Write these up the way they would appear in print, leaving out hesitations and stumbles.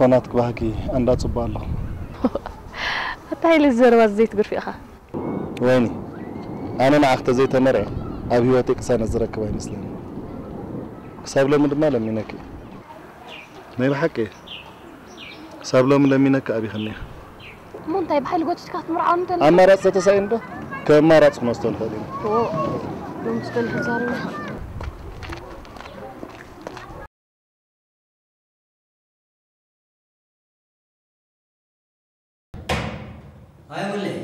فناتك بهكي أندا تبالغ. حتى هيل الزروة الزيت قر فيها. ويني؟ أنا مع أخت زيت مرعي. أبي واتي كسان الزرك وين مسلم. كساب لهم المال منك. نيل حكي. كساب لهم لمنك أبي خنيه. مون طيب حيل قوتش كات مرعون تاني. أما رأس تسعين ده كم رأس خمستون خلينا. يوم تدل هزارنا. هاي مولي.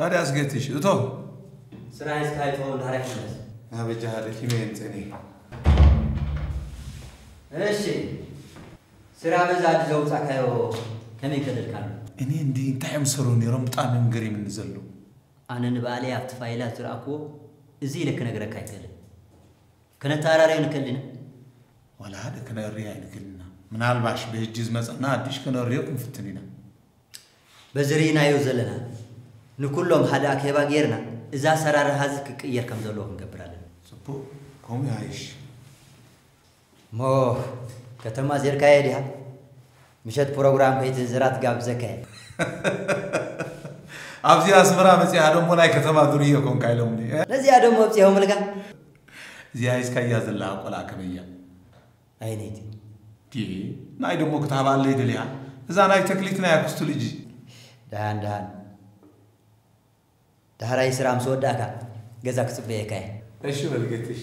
هذا أسقطيش. أتو. سرعان سكاي تون هارك مولس. هذا جهاد كيمين تاني. إيشي. سرعان زاد زوج سكايو. كم يقدر كان؟ إني عندي تعم سروني رمت أنا من قريب نزلوا. أنا نبالي عبت فايلات رأكو زيلك نقرأ كايتل. كنا تارارين كلنا. ولا هذا كنا رياين كلنا. من عالباش بيش جزء مثلا ناديش كنا رياكم في التنينا. بزرينا يوزلنا. نكلهم هذا كيبا غيرنا. إذا سرار هذا كير كم زلوهم قبرالنا. سبوا كم يعيش؟ ما كتما زير كايدها. مشت برنامج هیچ زرات گابزکه. آبزی اسمرام میشه آدم منای کتاب آدمیه کن کایلم نیه. نزی آدم آبزی هم لگا. زیایش کایی از الله کلا کنیم. اینی تی. تی. نای دم مکتاب آلی دلیا. زنای تکلیت نیا کشتولیجی. دهان. دهارای سرام سود داکا. گذاکس بیکه. اشی ولگتیش.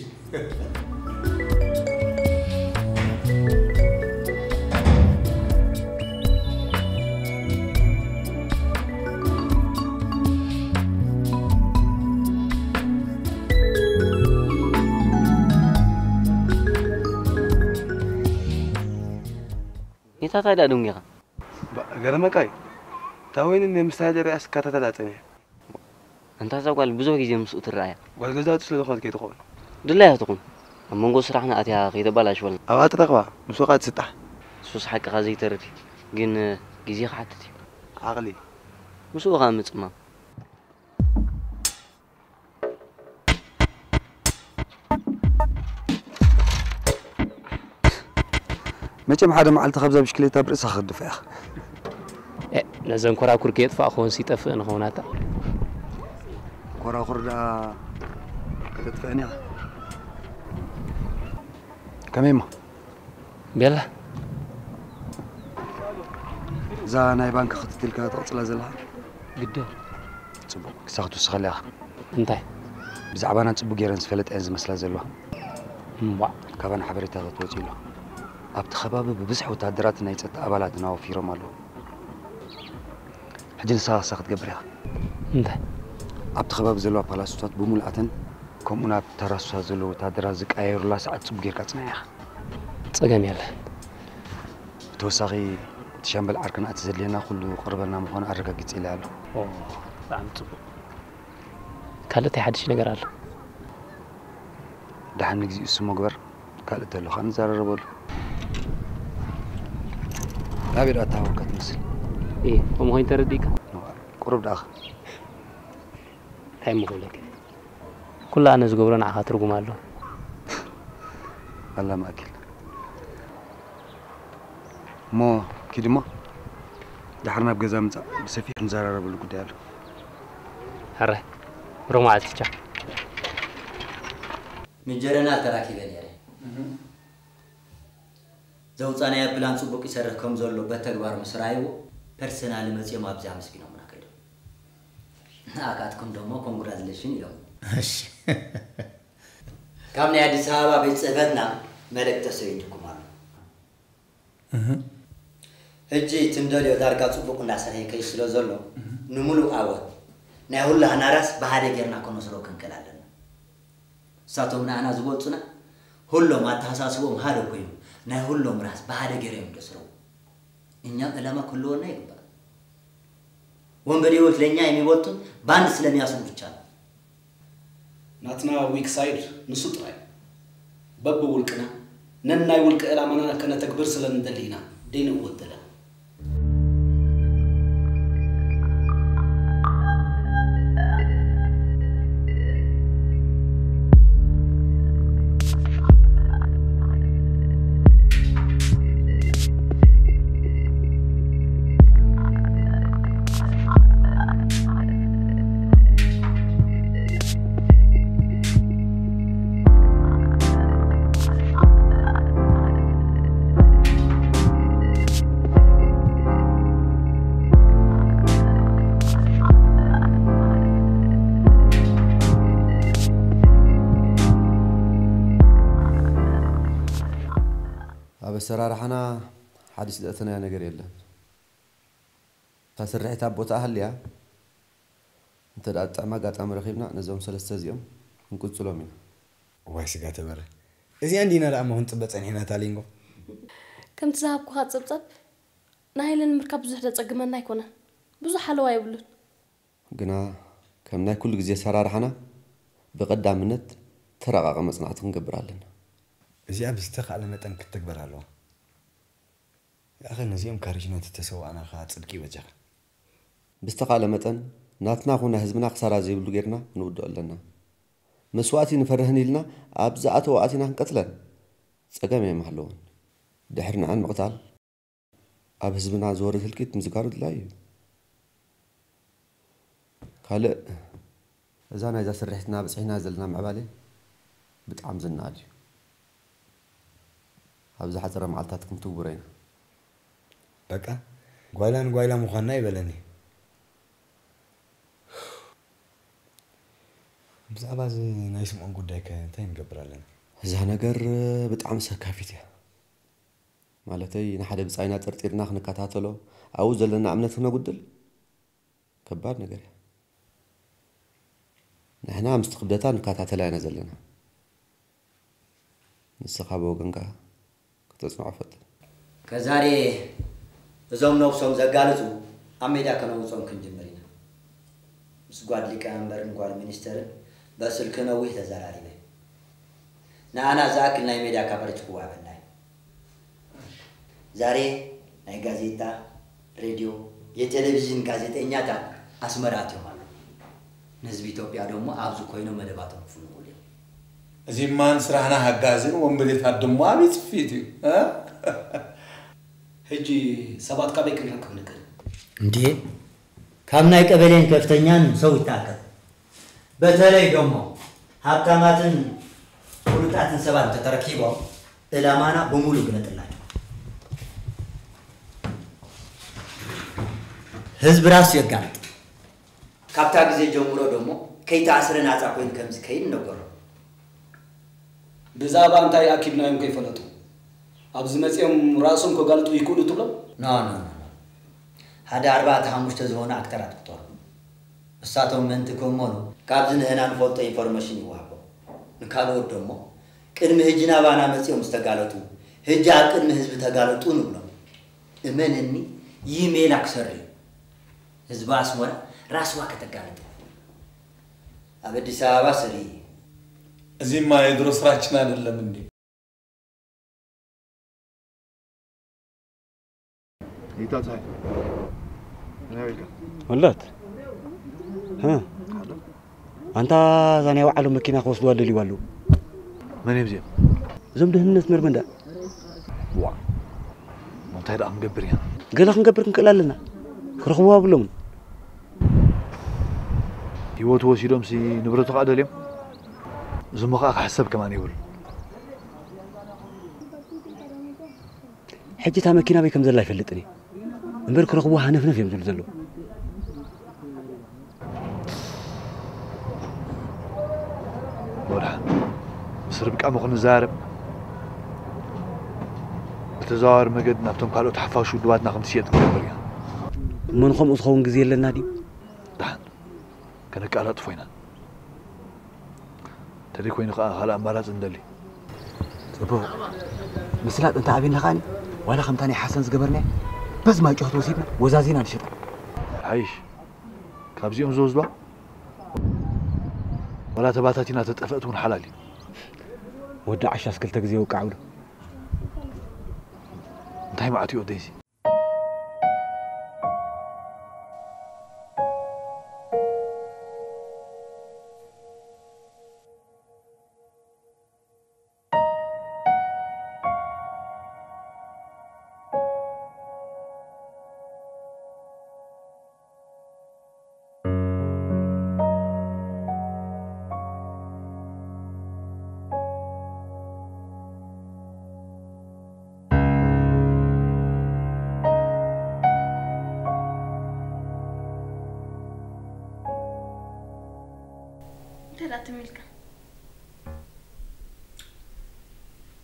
Kita ada dongnya kan? Garam makai. Tahu ini memang beres kata tadanya. Entah saya kalau bujuk izin sutra ya. Kalau kita harus lakukan kita kau. Dulu tu kau. Mungkin serahkan aja kita balas wal. Awak terkawal. Musukat setah. Susah kazi terlebih. Gin gizi hati. Agli. Musukat macam. متى محد مع التخبزة بشكلتها برئس أخذ فيها. إيه لازم كورا كوركيت فأخون سيتا فين خوناتا. كورا خردا تدفعني. كميمة. بيلا. زا نايبانك خدت تلك تقتل زلها. قدر. تبوك ساخت وسخلها. انتي. بزعبانة تبوك يرنس فلت أنز مسلا زلها. وا. كمان حبرتها غتوتيله. أبت خبابي ببزح وتعدرات إنها تتقابلات ناو في رمالو حجين ساعة ساخت قبرها انده أبت خبابي زلوها بالاسوتات بمولعتن كمونا بتراسوها زلوه تعدرات زك أيرولا ساعة تبقير كاتنايا تساقام يالا بتوساقي تشامبل عركن أتزلينا خلو قربنا مخوان عركا قتيلها له أوه دعم تبو كالتي حدش نقرها له دحن نجزي اسمه قبر كالتي اللو خان زار ربولو أبي أتعاون كتنسل. إيه، هم هين ترديك؟ قرب داخل. هاي مقولك. كل أنا زقبران عخاطر جماله. الله ما أكل. ما كده ما. دحرنا بجزام بس في حنزارة ربل قدال. هره. روما عاد كتشا. من جرنا تراكي بنيره. زوجانه یا پلان صبح کی سر کم زور لبته گوار مسرایو پرسنالی مزیم آبزی هم سکینام نکردم. آقایت کم دوم کنگرازلیشنی دم. کام نه ادیس ها با بیت سفر نم ملکت سویی دکمال. هجی تیم داری و درگاه صبح کن دستهای کیش را زلوا نمولو آورد نه اول هنراس بهاری گر نکنو سرکن کلالن. ساتوم نه آن زبود سنا هولو مات حساس بوم هارو کیم. نه هولم راست به هر گریم دست رو. اینجا علما کلوا نیکبا. وام بری وقت لینجایی میبودن بان سلامی آسون میچن. ناتنا ویک سایر نسوت رای. باب ولک نه نن نای ولک علما نه کن تکبر سلام دلینا دین ود دل. بسرارحنا حديث دقتنا يا نجري إلا فسرحت أبوت أهليا أنت دقت عما قات أمر خيبنا نزوم سلستزيوم نكون سلامين واسي قات برا إذا عندنا رأى ما هنت بتعين هنا تالينكم كم تذهب كهات سبتب نايل المركب زهدة تجمل نايكونا بزح حلوة يبلون قنا كم ناكل جزية سرارحنا بقدع منت ترى قام صنعتهم قبرا لنا إذا بستخ على متن كتكبر على يا أخي نزيم كارجنا تتسوى أنا خاطر صدقي وجهه بستخ على متن ناتنا هنا هزمنا خسارة زي بلوجرنا نود لنا مسواتي نفرهني لنا أبزعت وقتنا هنقتلن سقام يا محلون دحرنا عن مقتل أبهزمنا زورة الكيت مزقارد لايو خالق إذا أنا إذا سرحتنا بس حين نازلنا مع بالي بتعمز النادي أبز حترى معلتاتكم توبرين بقى قايلان قايلا مخنا يبلني بزعبا زي نايس مؤن قدايك انتين قبرا لنا إذا نقر بتعمسها كافيتها مالتي نحدا بزعينا ترتيرنا خنكاتاتلو أوزل لنا عملتنا قدل كبار نقرها نحنا مستقبلتان نكاتاتلا نزل لنا نسخة بوغنكا تسمع فت كزاري زوم نوصم زقالتو أميدا كنوصم كنجمرينا بس قاد لك أمبرن قاد مينستر بس الكنوي تزاري به نأنا زاك ناي ميدا كبرت قوة بالله زاري ناي غازيتا راديو يتلفزيون غازيتا إنياتا أسمراتي ما نزبيتو بيادومو أبزو كوينو مدباتو فلو زي ما نسرحنا هجازين ومبليت هادم ما بيتفيدوا ها هجي سبات كابيك نحكم نكر انتي كامنا يقبلين كفتنيان سوي تاكل بتلاقي دمو هابتاماتن ولتاتن سبات تتركيبهم إلى مانا بمولو بنت الله حزب راس يقعد كابتاك زي جمهور دمو كي تعسرنا تاكوين كمز كين نقر بزابا أنت يا أكيد نايم كيف فلتو؟ أبزمت يوم راسهم كقالتو يكونوا تبلو؟ لا. هذا أربعة هم مشتزون أكتر أكتر. الساعة من تكون مالو. كابزن هنا نفوت أي فرماشين يوهبوا. نكالو الدمو. كلمة هجنا وانا مت يوم استقالتو. هجاء كلمة هزب تقالتو نبلو. إمن إني يميل أكسرلي. هزباس مرة راس واقع تقالتو. أبدي ساوا سري. زي ما يدرس راتشنا إلا مني. إيتا صحيح. ولات. ها. أنت زاني وعلو مكينة خوص دوال اللي والو. ماني بزير. زوم ده الناس مرمدا. وا. ما تهدا عم قبرين. قال لك نقبرك نقلال لنا. كرخوا بلون. يوت هو سيدهم سي نبرتو قاعدة اليوم. زمقاك حسب كمان يقول حجتها ماكينة بكم زلا يفلتني امبارك رغبوها نفنف يمزل زلو ورحة مصر بك عمق نزارب التزار مجدنا بتم قالوا تحفاشوا دواتنا خمسيات كبيرة من خم أصخون جزيل للنادي دحن كانك على طفينا تريكوا ينقع على أمارات عندلي. تبوا. مثلات أنت عبين لغاني ولا خمتاني حسن زقبرني بس ما يجهد وسيبنا وزازينا نشرب. عايش. كابزيهم زوزبا. ولا تباتاتنا تتفقتون حلالي. ودع عشاس كل تجزيه وكعوله. انتهي مع تيو ديزي.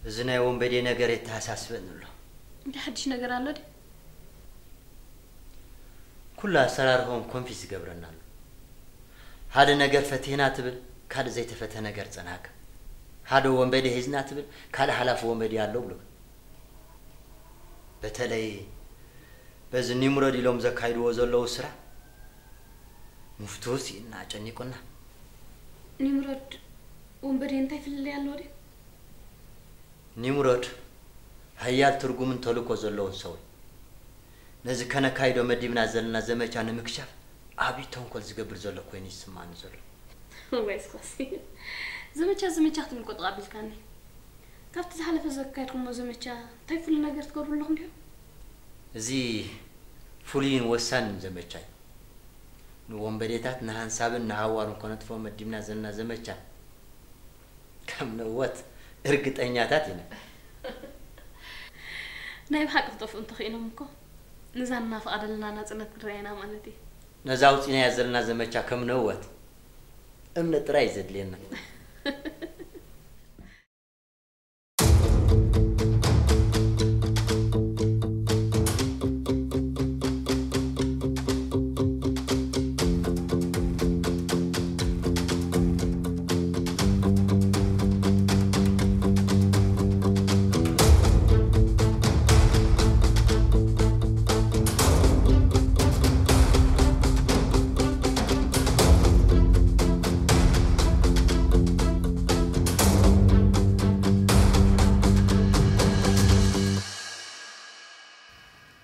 زنای اون بدی نگری تاساس بند نلو. می‌ده حدش نگران لود؟ کل اسرارهم کنفیس جبران نلو. هر نگر فتح ناتبل کار زیت فتح نگر زنگ. هر اون بدی هیز ناتبل کار حلف اون بدی آلوب لود. بتلای باز نیمرادی لام زکای رو ازل لوسره مفتوسی نه چنی کنن. نیمراد اون بدی انتای فیلی آلوده؟ نیمرد حیات ترجمن تلو کزلون سوی نزدیکانه کایدو مدیم نزدیک چانه میکشف آبی تون کلزیگ برزل کوی نیست منزل. وایس خاصی زمچه تو میکند قابل کنی کافت زحله فزکای کم زمچه تای فلی نگرت کارو لغنیو زی فلین وسان زمچه نوام بریتات نهان سب نهوارم کنات فو مدیم نزدیک چه کم نواد ارقت أنياتاتنا. نايم حق طف انتخينا منكم. نزلنا في أدلنا نزلنا ترينا ما ندي. نزاوت إني نزلنا زمتشا كم نوّت. أمنا تريزد لينا.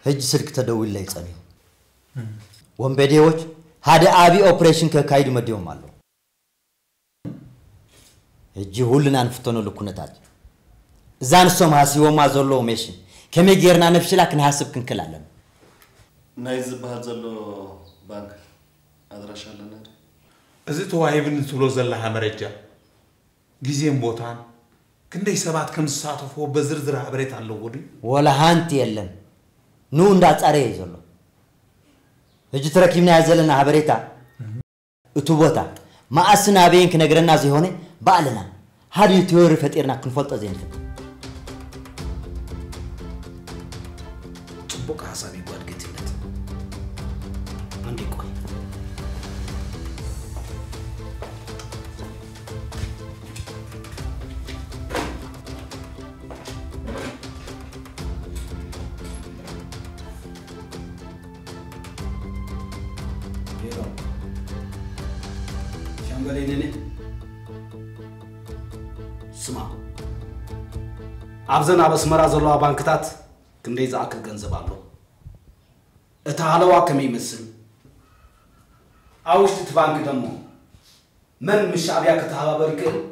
هج سرک تداویل لیسانی. وام بده وچ. هاده آبی آپریشن که کاید مدیوم مالو. هجی هول نانفتنو لکنه تاج. زن سوم هستی و مازلو میشن. که میگیر نانفشی لکن حساب کن کلالم. نایز بازلو بانک. ادراشاله نه. از تو عیبی نتولو زل همرجع. گزیم بوتان. کنده سبات کم ساعت فو بزرگ در عبریتان لغوری. وله هانتی علم. نون داد آره زلنا. هجی ترکیم نه زلنا حبریتا. اتوبوتا. ما اصلا بین کنگران نازیهونه بالنا. هر یه تیوری فتیر نکن فوت از این فت. چوبک حسابی بود که تیلت. من دیگه. أبزن أبى سمر أزلوا بانكتات كندي زاك الجنزبالو اتحالوا كمية مسلم أوش تتفانك دمو من مش أبيك تتحالوا بركل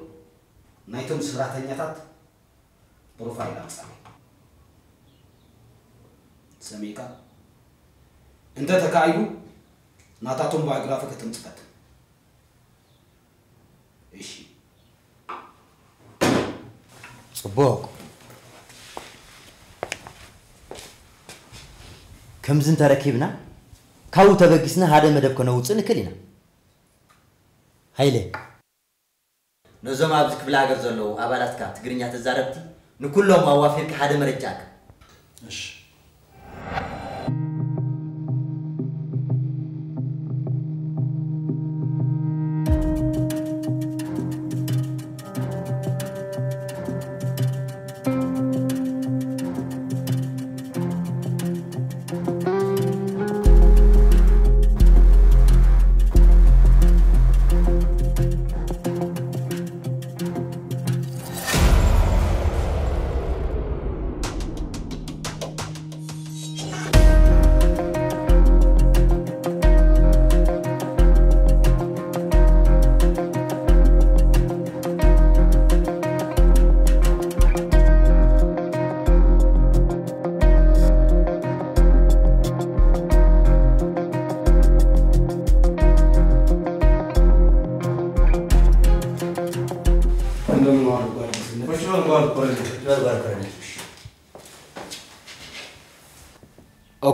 نايتم سرعة نيتات بروفايل أنسامي سميكا أنت تكايو ناتاتم بايغرافك تمسكت إيشي صباك كم زين تركيبنا؟ كاو تبقيسنا هذا المدب كنا وصلنا كلنا. هيله. نزوم عبدك بلاعر زلوا أبلات كات قرينيات الزربتي نكلهم أوافير كهذا مرجعك. إيش؟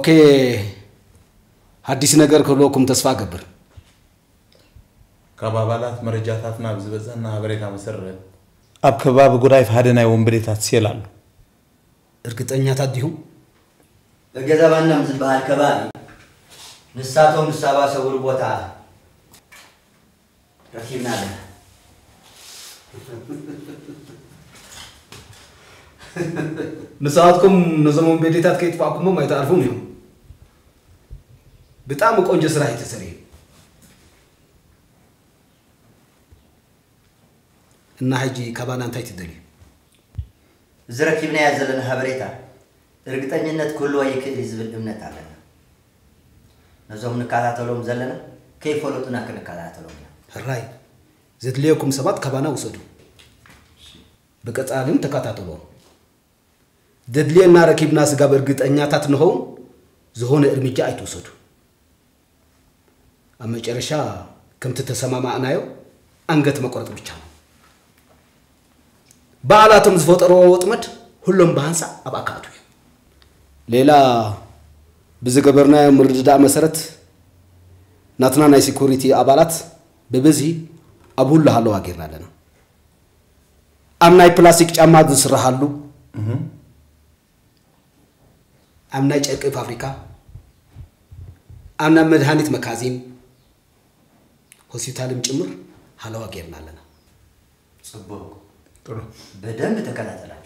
Okay, hadis negar kalau kum tasfa kabar. Kababalat merejat hafna abzibazan na habari kamu serret. أب كباب قرايف هادنا ومبريتات سيلال. أركت أني تديهم. الجذاب أنا مثل بهالكباب. نساتهم نسابا سوروا بوتعه. ركيب نادر. نساتكم نظام مبريتات كيف تفاقكم ما يتعرفونهم. بتأمك أنجز راحي تسري. النهجي كمان أنت تدلي. زرك يبني عزلنا هبريتا. رقت أنجنت كل وياك اللي زبل إمنة تعلنا. نزوم نكالات لهم زلنا كيف ولو تناك نكالات لهم. هراي. زد ليكم سبات كمان وصدوا. بقت عالم تكاتات لهم. دليل النار كيب ناس قبل رقت أنجتات نهون زهون إرميجا يتوصدوا. أما جرشا كم تتسمى معنا يو أنقت مقرط بيشام. بعلاتهم زفوت أروت مت هلهم بانسا أباكاتوي. ليلا بزقبرنا مرجدا مسرت ناتنا ناي سيكوريتي أبالات ببزي أبو الله هلو هاجرنا لنا. أمناي بلاستيك أماد نسر هلو. أمناي جرك في أفريقيا. أمنا مدهانيت مكازيم. هسيتالم جمر حلوة جيرنا لنا. صبوك. ترى. بدم بتكلم ترى.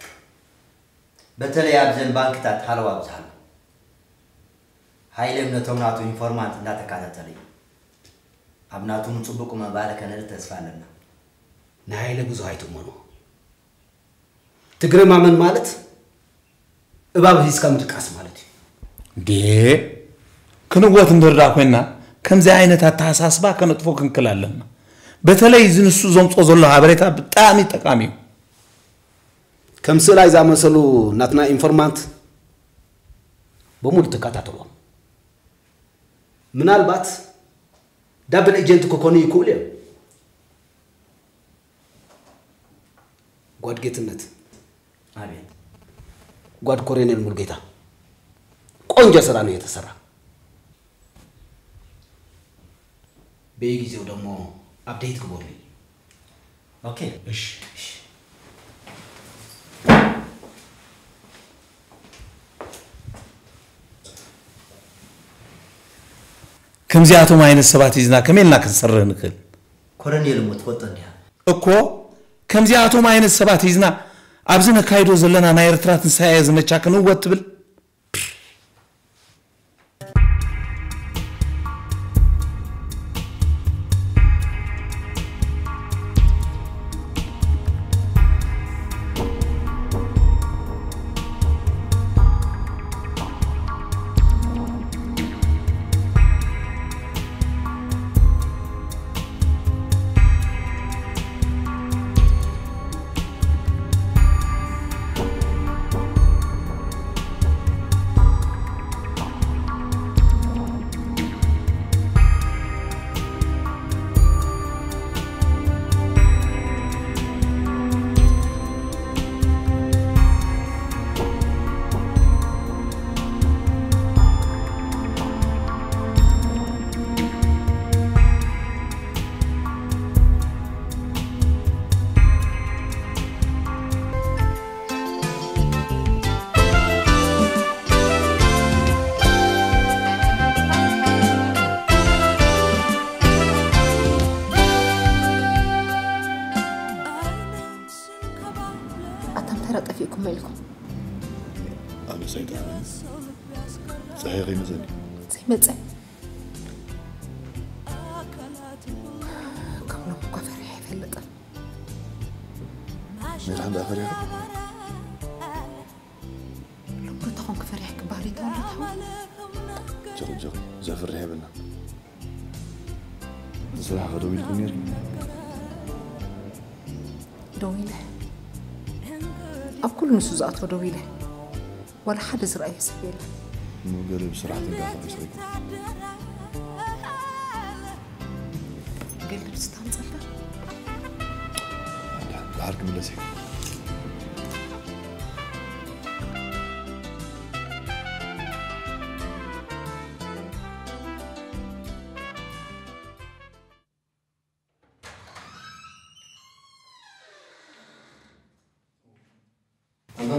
بتلاقي أبزن بانك تات حلوة أبزن. هاي لمن تومناتو إنفورمانت لا تكلم ترى. أبناتو من صبوكم أبالك أنا لتسفلنا. نهاي لبزهايتو منو. تقرأ ما من مالت. أباب هيس كم تكاس مالتي. دي. كانوا قوتهم درداك منا. كم زعينت هالتحساس بقى كانت فوق الكلام لنا. بتلاقي زين السوزم تقول لها بريتها بتأمي تكاميو. كم سلا إذا مسلو ناتنا إنفورمانت. بمرت كاتاتوا. من البات دبل إجنت كوني كوليو. قاد جيت النت. أبي. قاد كورين المرجيتا. كونجا سراني يتسرع. بيجي زودمو أبديت كبرلي. أوكي. إيش. كم زياتو ماين السبات إذا كمل لكن سر نقل. كورني الموت وطنيا. أكو كم زياتو ماين السبات إذا أبزنا كايدو زلنا نايرترات نساعي زمن شاكنو وتبل. ودويله ولا حد زرقه سبيله مو قال بسرعه تنقطع يسويكم قال لي بتستنصر لا عارك من لسه أنا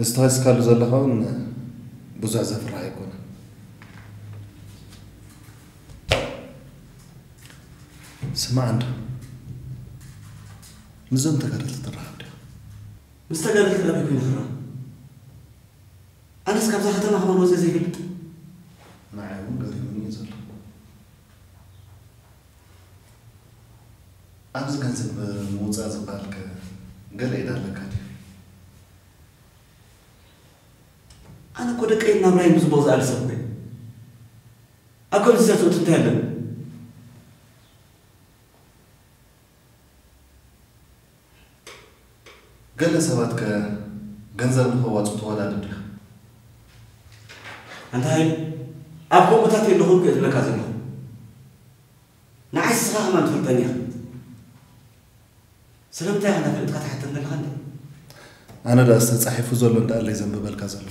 نستحس كالو زلخون بزع زفر هيكون سمعنا مزمت قررت ترحب ده مستقرت لابك يخرا انا سكاب زحتنا خبر وزي زي قلت معي وقريبني زل ابز كنسب موزع زبالك قال ايه ده لك أنا كودك أي نمرة يمس بوز على سببي. أكون زاتو تتهلم. قال سباتك جنزان هو وتطولا دبي. أنت هاي أبغى متاتي لهم كذا كذا. نعيش صراحة ما تفرد بنيا. سلمتي أنا في القطعة حتى من الخلي. أنا لا أستطيع فوزولو أنت اللي زنب بالكازلو.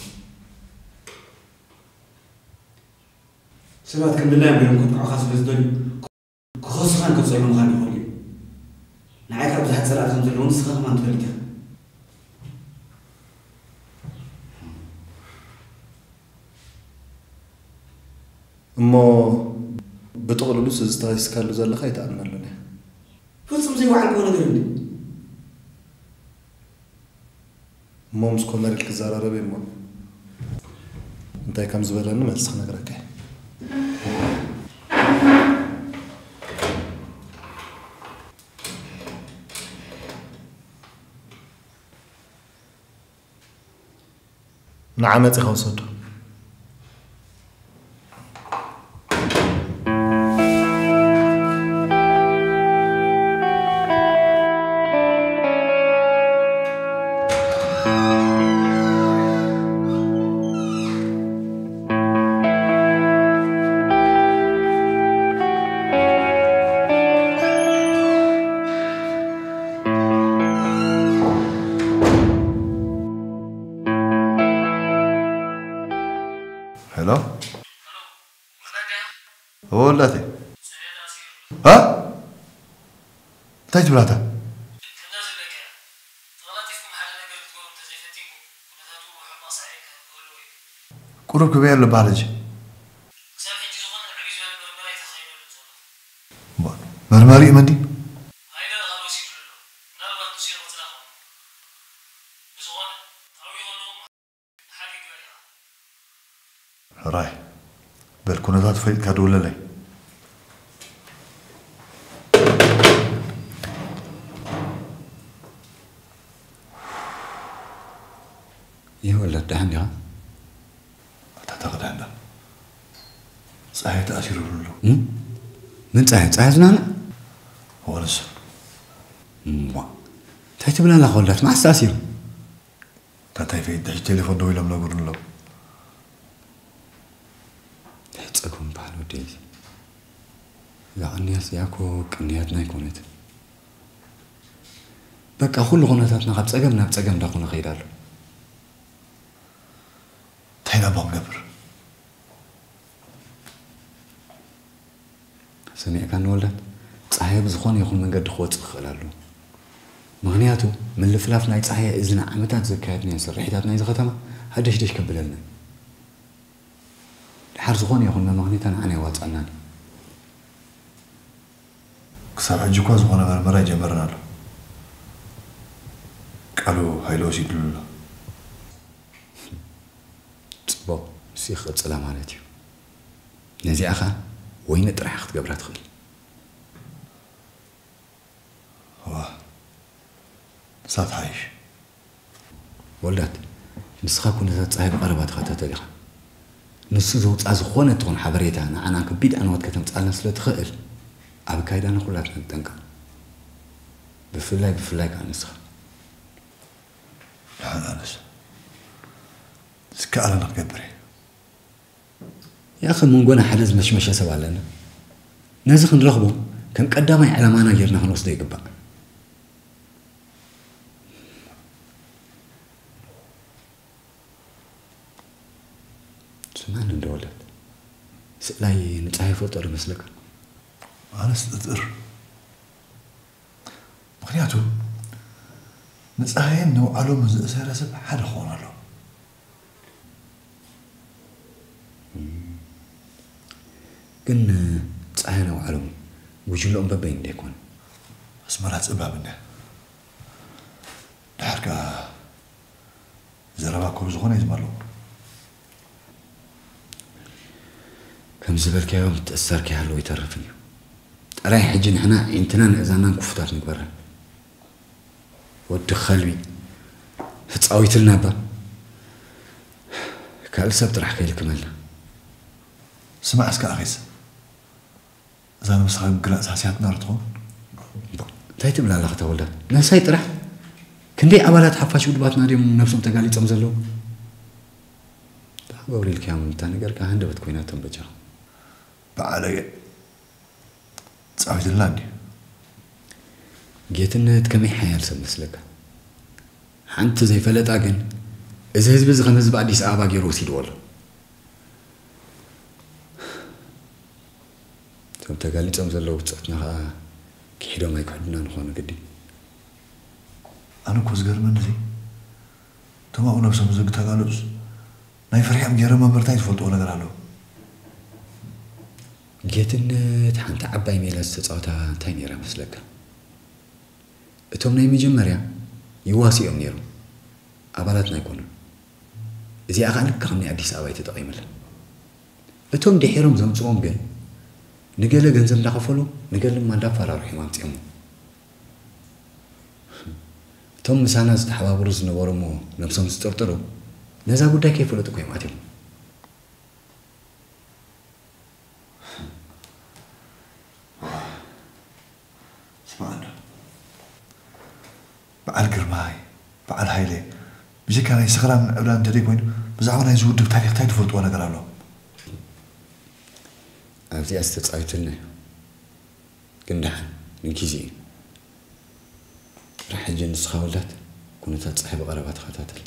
سبعة كم بالله بيوم كنت عقاص في الدنيا خصوصا كنت سايبهم غني خلي نعيك أبو زحت سلعة خمسة لون سخة ما نتفلتها أما بتقول لوس إزاي سكالو زال خيط أمنا لنا فلسم زي وعلك وأنا قريبني ما مسكون لك الزارة ربي ما أنت كم زبالة ما تسخنا قراك نعم تخوصد تايت بلاتا قرب كبير اللي بعالج مرماري مندي راي بالكونات فايت كادو لي من صحيح زنانا خالص ما تحت بلا لا خلات ما استاسير تاتاي في التليفون دويلا من غورن لو تصكم بالو ديز لا اني اسياكو قنيات ناي كونت بقى كل غناتنا قد صقمنا بصقم داكون خيدالو تينا بونغبر سمعك عن ولد صحيح بزخون يكون من قد خوت خلاله مغنياته من الفلاف نايت صحيح إذن عمتات زكايتنا سرحيتاتنا إذا ختمة هدش دش كبل لنا حر زخون يكون من مغنيتنا عن يوات عنان كسر عجوك زخون على المراجع مرنا له قالوا هاي لوسي دلولا باب سيخ السلام عليكم نزي أخا وين ترح اخت قبرات خلي هو صاد عايش ولات نسخه كنا تصايب قربات خاتات ليها نسوزو تأزخونه تون حبريته أنا كبيد أنا وقت كنت أنا سلت خير أبي كيد أنا خلاه تنتنك بفلاك أنا سخ لا أنا سخ سكالة نكبره يا أخي من جونا حدث مش سوالنا نزخ نرغبه كم قدامي على ما نجرنا خلاص ده يقبل سمعنا الدولة لا ينتهي فطر مثلك أنا استدر مخنياتو نسأهي إنه علو مزأسي رسب حد خونا له كن تسأهينا وعلو وجلهم ببين ديكون بس مرات إبابنا دحركة زرباكو زغوني زمرلو كم زبالك يا يوم تأثرك هلو يترفني رايح حجي نحنا انتنا إذا نكفتار نكبرها ودخلوي فتساويت لنا با كالسب ترح كيلك مالنا سمع اسكا أخيس إذا نمسخي بقلاء سحسيات نار تخون تايت بلا لغتا ولا لا سايت رح كندي أبالات حفاش ودبات ناريهم نفسهم تقالي تمزلو تحبوري لك يا ممتاني قرقا هندبت كويناتهم بجاهم بعالي تساويت اللاني جيت النت كمي حيال سمسلك أنت زي فلت أجن إذا هزب زغنز بعد يسقى باقي روسي دول تم تقالي تمزلو تساتنا كحيدو ما يكحدنا نخوانا قدي أنا كوزقر من زي تما أقول نفسه مزق تقالوز ناي فرحي عم جيرا ما برتايت فلتو نقرالو جيتنت حنت عباي ميلس تساوتا تايني را مسلك اتوم ناي مجمريا يواسي يوم نيرو أبالاتنا يكونو إذا أغانك كامني عديس أباي تتقيمل اتوم دي حيرم زمتوهم بي نقل جنزم داخفلو نقل ما دافر روحي ما تيمو اتوم مسانا زتحباب روز نبورمو نفسهم زترطرو نزا بودا كيفلو تقيمو تيمو بعال قرماي بعال هايلي بيجي كان يسخرها من أولاد تريك وين بزعونا يزود بتاريخ تايد فرط وأنا قرأ لهم أبدي أستطعت لنا كنا من كيزين راح يجي نسخة ولات كنت تصاحب غرابات خاتاتل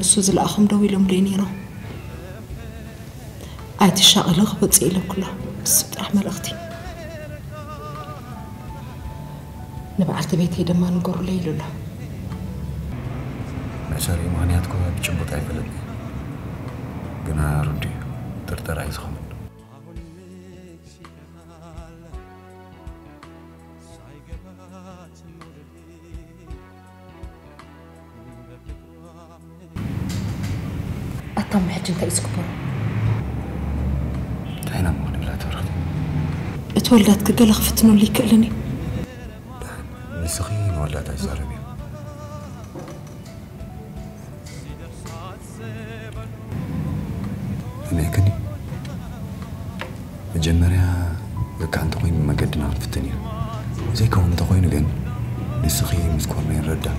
سوز الأخم دويل ملينيرو عاد الشغل غبط زيله كله بس بترحمل أختي نبعت بيتي دما نقر ليلو له مشاري مهنياتكم بجنبط عيفلتني قنا ردي ترتر عايز خمر أنت إسكبر. تحينا مغني بلا تورخ. اتولدت كدل خفتنو اللي كألني نسخين ولا تعزربي أماكني مجمرة كان تقوين ما قدنا في الدنيا وزي كون تقوين لقن نسخين مسكور من ردة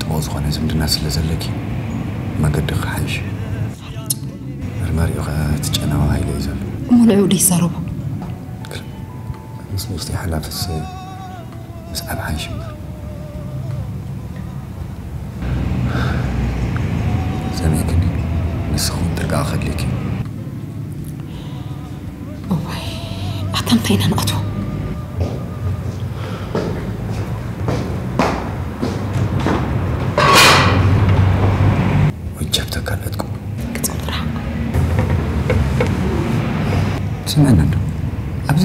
تبوزغو نازم الناس اللي زلكي ما قد خحيش الماريو غا تتجنى وهاي ليزل منعو لي ساربو مس مستي حلا في الصيف مس أب عايش سامعكني نسخون ترجع خليكي أعتمتين أنقطو وجبتك قلتكم كتقول رحمة سمعنا أنه أبز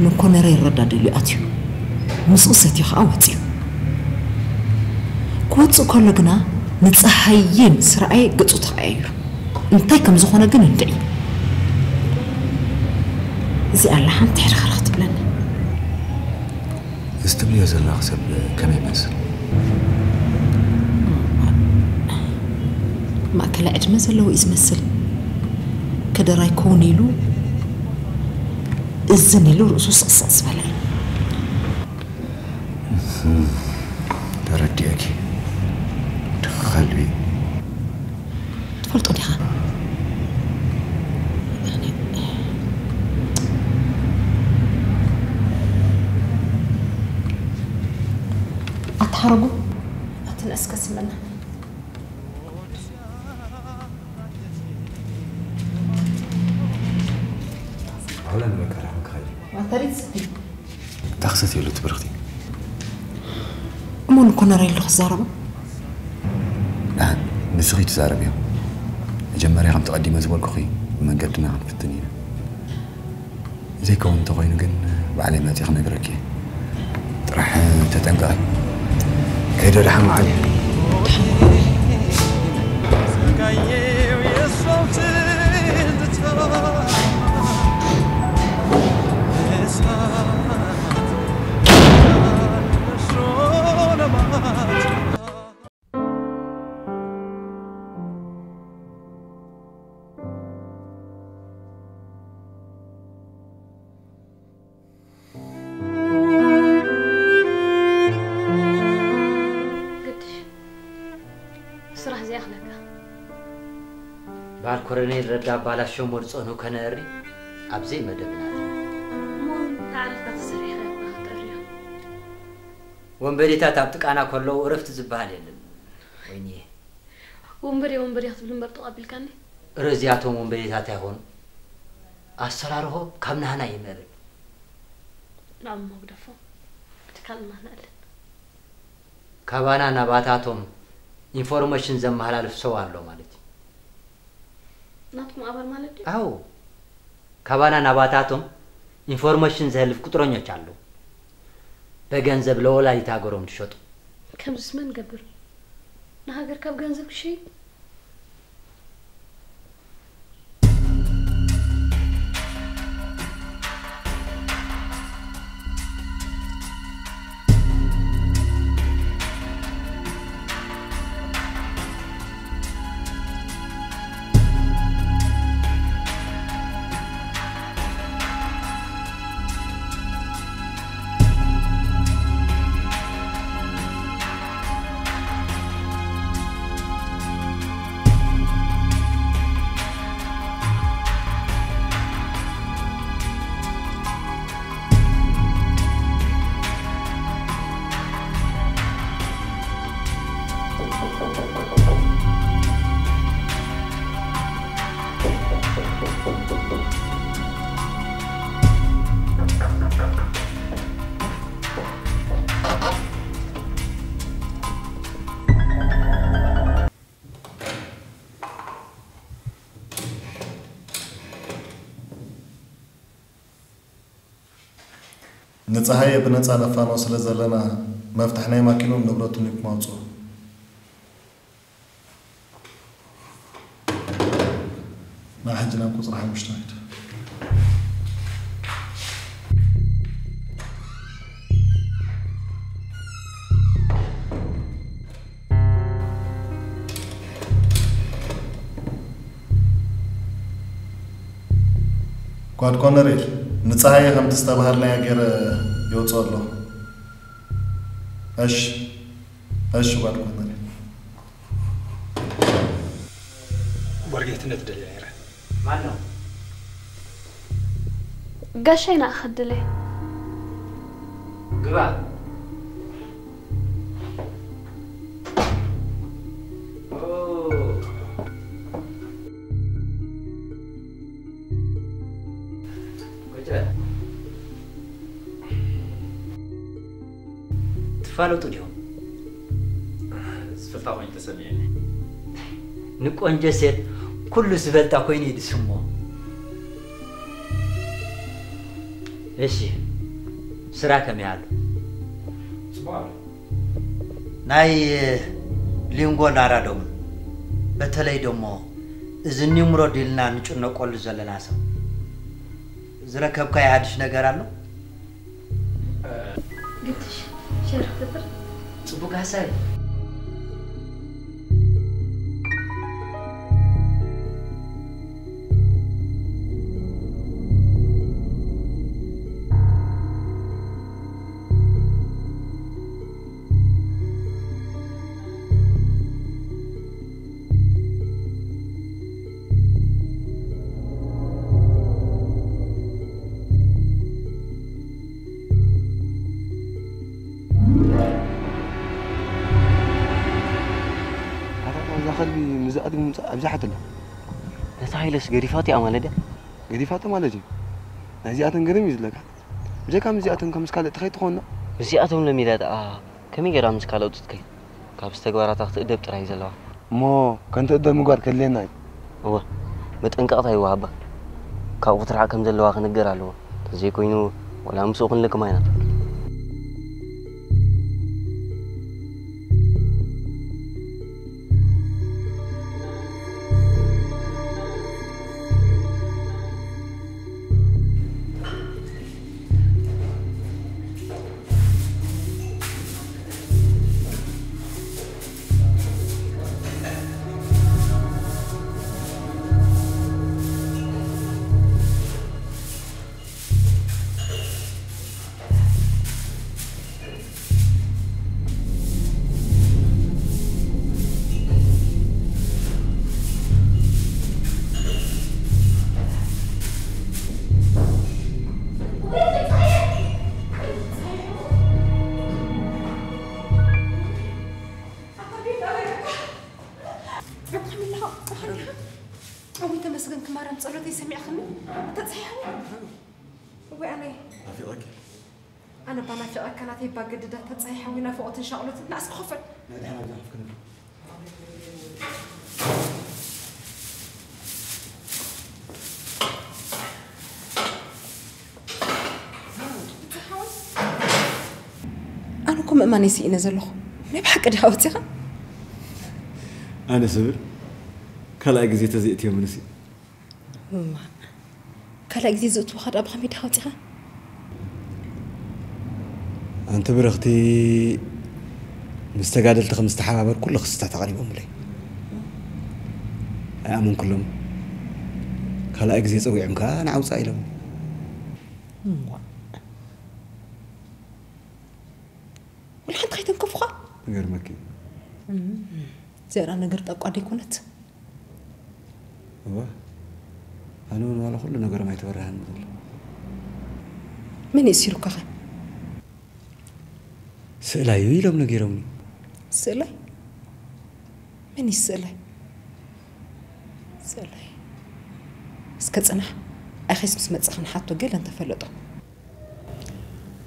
نكون ري يردادلي اتيو مسوسيت يخاوتي كوتس كلغنا نصحايين سراي غصو تخايو انتي كم زخونه كن انتي زي الله حنت حرخرخت بلنا استبلي يا زلنا حسب كمي مثل ما كلا أجمزل لو إزمسل كده رايكوني له الزني له رؤسو صصص فلاي تردي أكي تخلوي تفلطوني خان أتحرقوا أتنأسكس منه أولا أنا بكره مكاي ما تريد ستي تخصتي ولا تبرختي مو نكون راي الخزارة نعم نسخي تزارة بيهم جماري عم تقدم زوال كخي ما قدنا عم في الدنيا زي كون تغينو قن بعلامات يخنا قركي راح تتنقل كده رحم عليه كورنيل ردا بالاشو مرصونو كنري ابزي مدبنات مون تعرف تسريح خطريا ومبريتا تابطقانا كلو عرفت زبال يلم ويني ومبري حسب المرط قبلكني رزياتو ومبريتا تايهون اسرارو كمنانا يمري نعم مغدفو تكلمنا نال كابانا نباتاتوم انفورميشن زمحلالف سو الله مالتي ناتكم أبار مالتي؟ أو كابانا نباتاتهم إنفورماشن زهلف كترونيو تشالو بغنزب لولا يتاقرون تشوتو كم زمان قبر؟ نهاجر كاب غنزب شي؟ نتساهي بنتساهل فانوس لزلنا ما فتحنا ماكينون نبرة نك ماوصو. ما حجنا بقص راح مشتايد. قد كنا ريل نتساهي هم تستبهرنا يا غير يوصل له. أش قد كنا ريل. ورجعت نتدل يا غير. مالو. قشينا أخذ له. قبع. فالوتو اليوم سفلتا كوين تسمعني نكون جسد كل سفلتا كوين يدسمو ايشي سراك ميالو صباح ناي لينغو نارادوم بتلاي دومو اذا نمرو ديلنا نچنقول زلنا سو زركبكا يحدش ነገር አለው ግጥሽ شرح كبر صبوك عسل أبزحت له. نسايلس قريفاتي أمالده. قريفات أمالده. نزياتن قريم يزلك. بزي كم زياتن كم سكالة تخيط خونا. زياتن لم يدات كم يجرام سكالة وتتكي. كابستقبارات أخت إدب ترى يزلوا. ما كنت إدب مقار كلينا. هو متنقطع هو عبا. كأوقات راكم زلوا خن جرالو. زي كوينو ولا مسوقن لكم هنا. ما نسي نزلهم نبحك دعوتي خن أنا سبر كلا أجزي تزيت يوم نسي ما كلا أجزي زوت واحد أبغى ميدعوتي خن أنت برختي مستقادل تخم استحابة كل خصتها تقريبا ملي أمن كلهم كلا أجزي سوي عمك أنا عاوز أيلهم غير مكي زين انا قرت اقعد يكونت واه انا والله كل نغير ما يتورهن من يصير كخ سلاي يلم نغيروني سلاي من يسلاي سلاي اسكتنا اخي اسمس مصخن حطو قال انت فلطو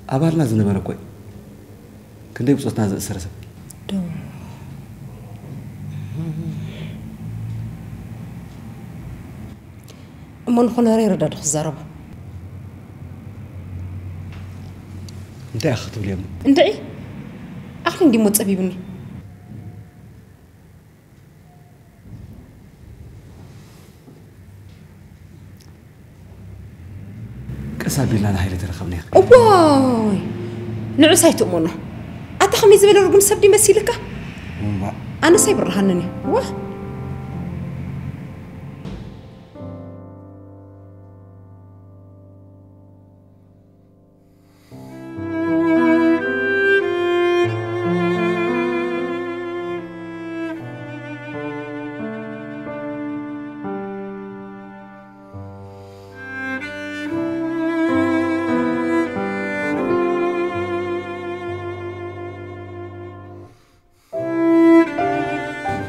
ابارنا زنبره كوي كندي بصوتنا زسرسه دو من خلال ريرداد خزاربه أنت أخذت اليوم. أنت إيه؟ أخذني دي موت أبي بني. كسابي لنا هاي لترخمني. أوه. نعسى تؤمنه. أتخميز بين رجل سبدي مسيلك؟ أنا سايب رهنني. واه.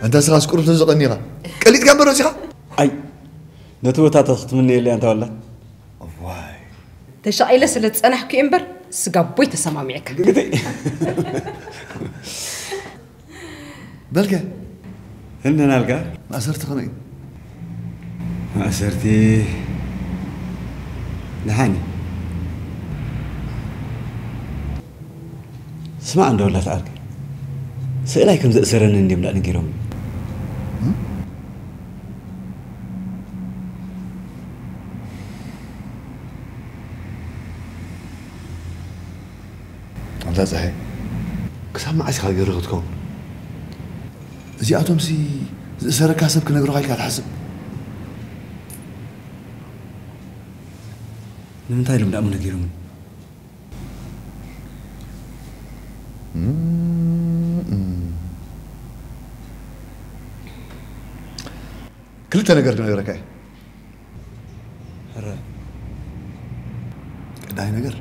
أنت سرعة سكور تنزق النيرة. كليت كم مرة سيخا؟ أي. نتوه تاتخت مني اللي أنت ولا؟ واي. تشاء سلت أنا حكي إمبر سجابويت السما معك. قلتي. بلكه. هن نالكه؟ ما أسرت قني. ما أسرتي. نحاني. اسمع عنده ولا تعرف؟ سألاكم زأسرن إني من أنجيرهم. هذا صحيح. كسام عايز خارج رغتكم. زي أتوم سي زأسر كاسب كنا نروح عليك على حسب. من تايل من أمن أنجيرهم. كلتا نقدر نقرأك أي. هلا. داي نقدر.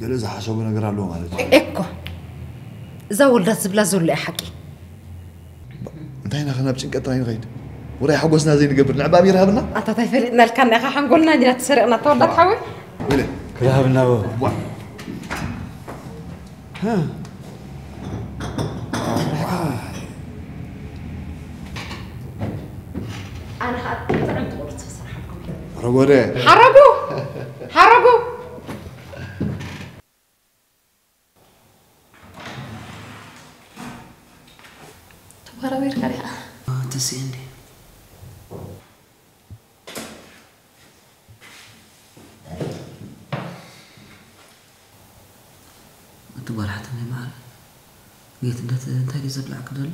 قالوا إذا حسبنا قرأ لهم على طول إكو زول رزب لازول لحكي انتهينا خلنا بشين كترين غيد وراي حقوسنا زين قبرنا عبامي رهبنا أنت تفلتنا الكن أخا حنقولنا دي تسرقنا طول لا تحاول ولا رهبنا بو ها حرقوا حرقوا تبغى راوير كريعة أنت سيندي أنت بارحت مني معلم جيت أنت هاجي زبل عقدله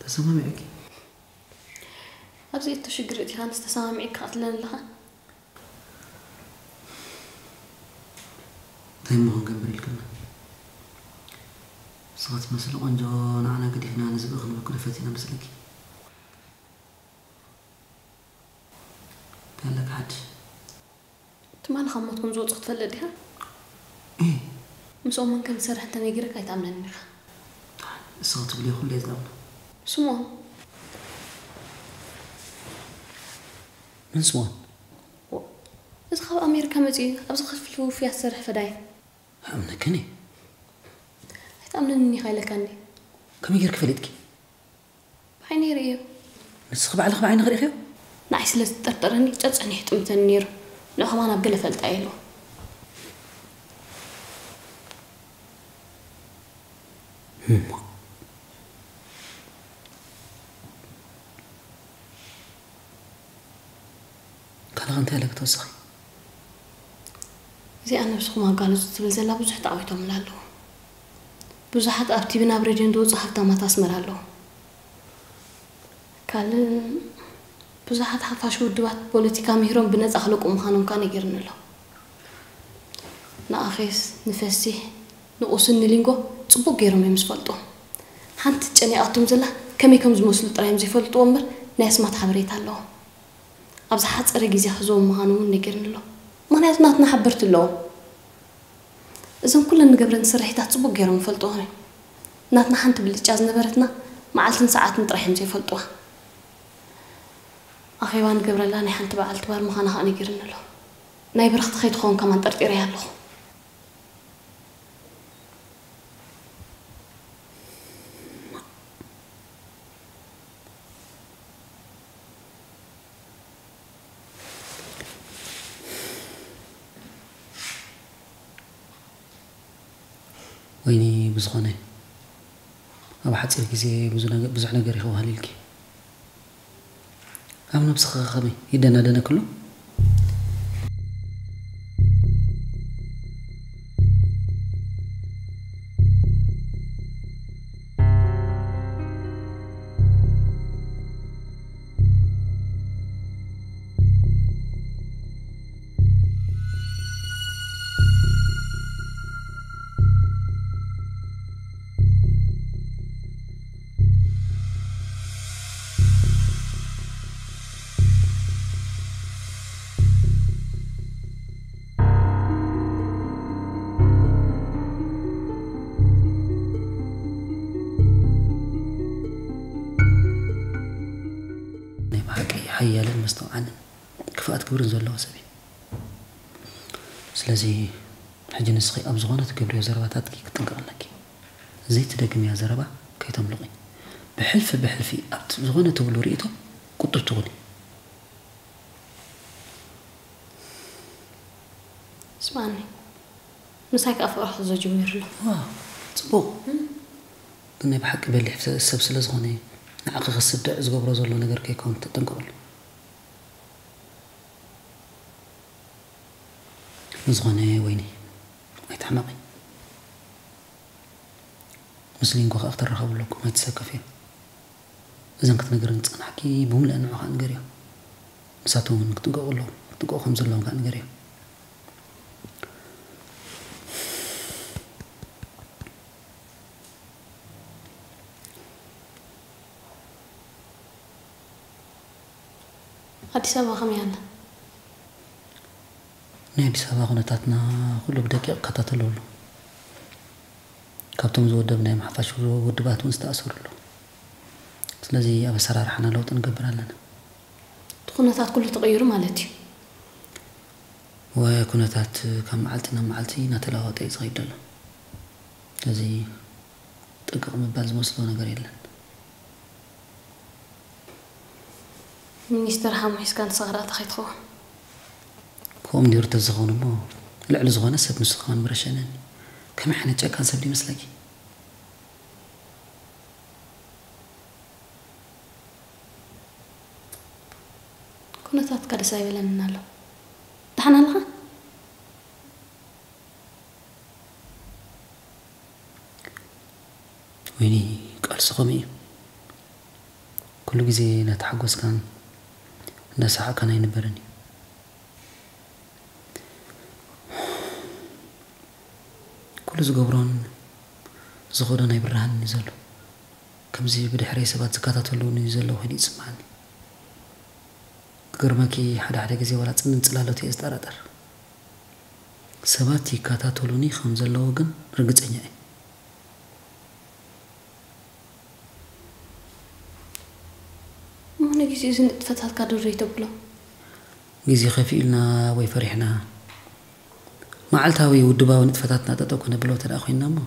تسمع معكي أبزيت تشجري دي هانس تسامعك قتلن لها. طيب ما هون قبل الكلام. صارت مسألة وانجون أنا قد هنا نزبق من كل فتينا مسلكي. قال لك حد. تمان خمتكم زوج خط فلدها؟ إيه. مسؤول من كان سر حتى نجرك هيتعمل النخ. صارت بلي خلي زلمة. شو من سوان؟ إذا خاب أميركا متي أبزخ فلو في السرح فداي. أمنكني؟ أتأمنني خايلك عني. كم يجرك فلتكي؟ بعيني ريو. إذا خاب على خاب عين غريخيو؟ نعيس لازم تطرطرني تجتني حتمت النير. لو خمانة بقلة فلت عيلو. أنت لك توصخي. زي أنا بس ما قالوا تبل زلا بزحت عويتهم لالو. بزحت أبتي بنا برجين دو زحت ما تسمر لالو. قال بزحت حفاش ودوات بوليتيكا مهرم بنز أخلق أمخانهم كان يجرن له. نأخيس نفسي نقصن لينجو تبوق جيرهم يمسفلتو. حنت تجني أتوم زلا كمي كم زموسل طريهم زي فلتو أمر ناس ما تحبريت لالو. أبزحت أرجع زي حزوم مهانون نجرن له. ما نعرف نحبرت له. إذن كلنا قبل نسرح تحسبوا جيران فلتوهني. ناتنا حنت بالجاز نبرتنا معلتن ساعات نترحم زي فلتوه. أخي وان قبل لاني حنت بعلت بالمهانة أنا جيرن له. نايب رخت خيط خون كمان ترتي ريال له. ويني بزغني أبى حتصير كذي بزحنا جري خوها ليلك أنا بسخ خبي يدنا دنا كله حيالن مستوعن كفاءة كبيرة زلوا سبي. سلازي حاجة نسخي أبزغانة قبل يا زرباتات كي كتنقل لك. زيت دقم يا زربا كي تملقي. بحلفي أبزغانة تولو ريتو كنت تغني. اسمعني مساك أفرح زوجي ميرلو. واو صبوغ. أنا بحكي باللي السبسلة زغاني نعقل خصدق زقبرة زلوا نقر كي كون تنقل. مزغني ويني أيتحمقي مسلين قوة أختار رخاب لكم ما يتساكى فيه إذا كنت نقدر نتصنع كي بهم لأنه ما كان قريه مساتون كنت قوة لهم كنت قوة خمسة لهم كان قريه هادي سبعة خميانة نادي سباق نتاتنا كل بدقيق كتاتلو له كابتن زود دبنا محفش ود باتون استأسر له سلازي أبى سرار حنا لو تنقبر لنا تكون نتات كله تغير مالتي ويكون نتات كم علتنا معلتي نتلاها تيز غيب دلنا سلازي تقوم بالز مسلونا قريل لنا منيستر حام حس كان صغرات خيطوه كم ديرت الزغون ما لعل زغون سب نسخان برشانني كم حنا تجاك كان سبلي مسلكي كنا تذكر سايب لنا له تحنا لها ويني قال صغمي كل جزي نتحجز كان نسحة كان ينبرني كل زغوران زغوران يبرهن نزلوا كم زي بدي حريص بات زكاتات اللون ينزلوا هني سمعني قرمكي حدا جزي ولا تمن تلالتي استردر سباتي كاتات اللوني خمس اللوجن رجت إنياء ما هنا جزي زين تفتح كادو ريتبلا جزي خفيلنا ويفرحنا معلتاوي ودبا ونتفتاتنا تتوكن بلوت اخوينا ما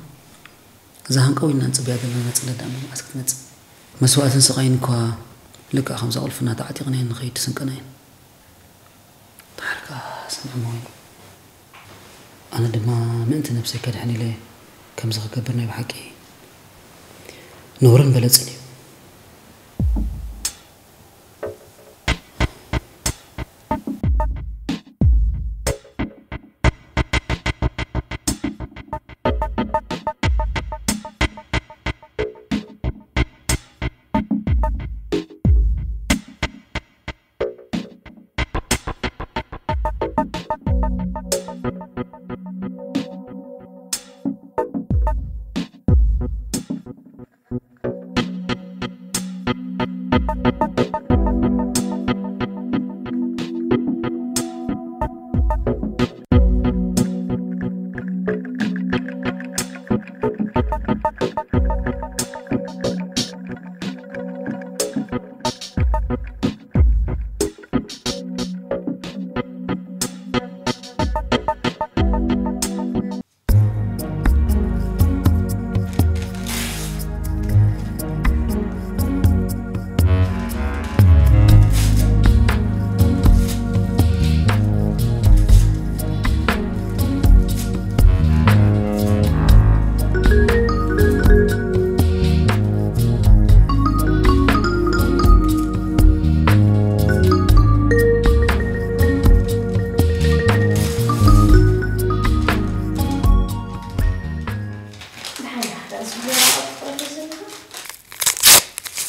زهن قوينا نصبيا دلنا نصلدا ما اسكنت مسواتن سقاين كوا لك خمسة ألفنا تعتقنا نخيد سنقناين تحركا سنعمون انا دما منت نفسي كدحني لي كم زغ كبرنا بحقي نورن بلصني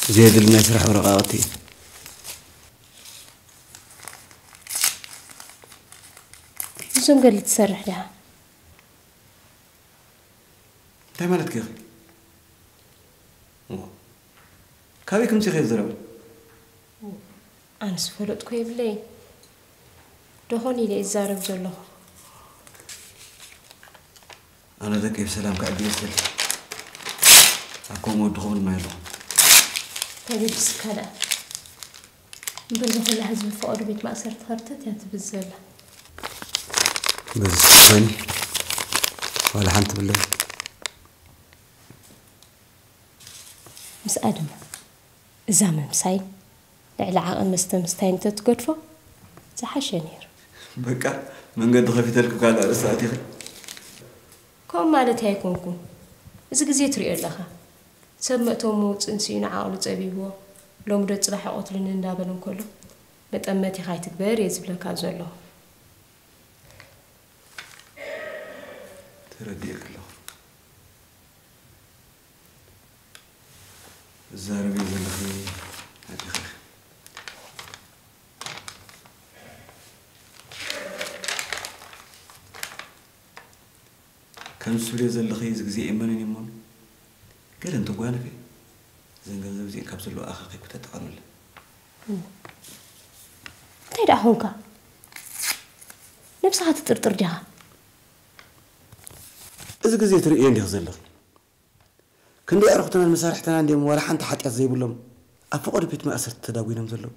زيد المسرح ورقاوتي. هشام قال لي تسرح لها. انت مالك كيغي؟ كاوي كنتي غير زرب. أنس فلوتكو يبلي. دخوني لي الزارب زلو. أنا ذاك بسلام قاعد يسلم. أقوم ودخول ما يلو. تبي تسكلا. نقول له كل حزب فقر بيت ما صرت خرتت يا تبزلها. بزلني ولا حنت بالله. مس آدم. زمان مساي. لعلى عقل مستمستين تتقدفه. زحشانير. بكر من قد خفيتلك قال على ساعتي. كم مالت هيكونكم؟ إذا زي تري لها. سبب توموت إنسين عقلت أبيه. لو مدرت راح أقتل نندابلهم كله. متأمتي خايتك باريز بلا كازله. ترديك له. زاربي زلخي هذي خير. كم سوريا زلخي زي إيمانني مون. قال أنت وأنا في زين قال زوجي كابسل له أخاك كنت تتعامل. تيدا هونكا. نفسها تطرطر جها. إذا زي تري إيه زلخي. كنت أرقتنا المسارح تنادي ولا حنت حتى زي بقولهم أفقر بيت ما أسرت تداوينهم زلهم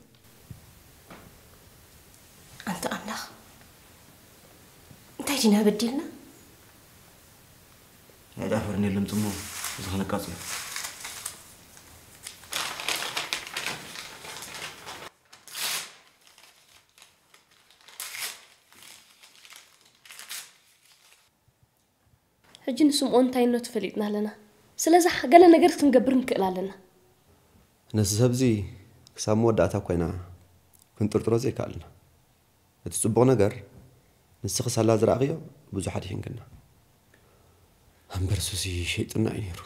أنت أملاخ أنت هجينا بديلنا هذا أفرني اللي متمو وزخنا كاسيا هجين سمعون تاين نتفليتنا لنا سلازح قال أنا قررت نقبر مكلا لنا. نسحب زي سامو دعتها كوينا كنت ترترزي كالنا. تسبونا قر نسخس على زراعيو بزو حد ينقلنا. هم برسوسي شيء تنعيرو.